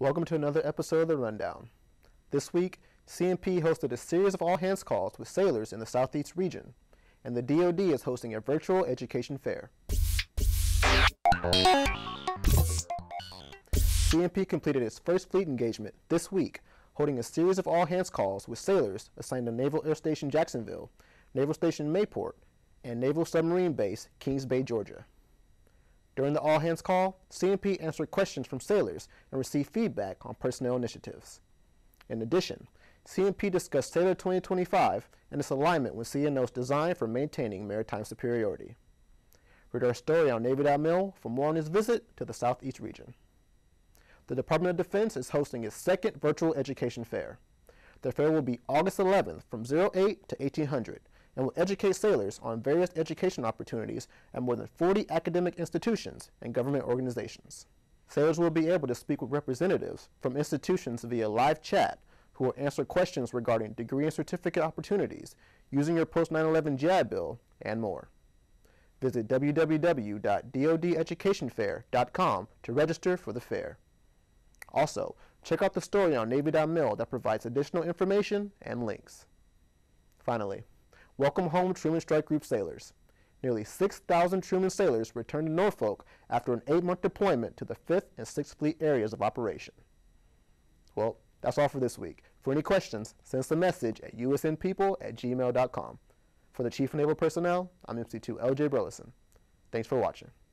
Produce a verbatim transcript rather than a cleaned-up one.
Welcome to another episode of The Rundown. This week, C M P hosted a series of all-hands calls with sailors in the Southeast region, and the D O D is hosting a virtual education fair. C M P completed its first fleet engagement this week, holding a series of all-hands calls with sailors assigned to Naval Air Station Jacksonville, Naval Station Mayport, and Naval Submarine Base, Kings Bay, Georgia. During the all-hands call, C M P answered questions from sailors and received feedback on personnel initiatives. In addition, C M P discussed Sailor twenty twenty-five and its alignment with C N O's design for maintaining maritime superiority. Read our story on Navy dot mil for more on his visit to the Southeast region. The Department of Defense is hosting its second virtual education fair. The fair will be August eleventh from oh eight to eighteen hundred. And will educate sailors on various education opportunities at more than forty academic institutions and government organizations. Sailors will be able to speak with representatives from institutions via live chat who will answer questions regarding degree and certificate opportunities, using your post nine eleven G I Bill, and more. Visit w w w dot d o d education fair dot com to register for the fair. Also, check out the story on Navy dot mil that provides additional information and links. Finally, welcome home Truman Strike Group sailors. Nearly six thousand Truman sailors returned to Norfolk after an eight month deployment to the fifth and sixth Fleet areas of operation. Well, that's all for this week. For any questions, send us a message at u s n people at gmail dot com. For the Chief of Naval Personnel, I'm M C two L J Burleson. Thanks for watching.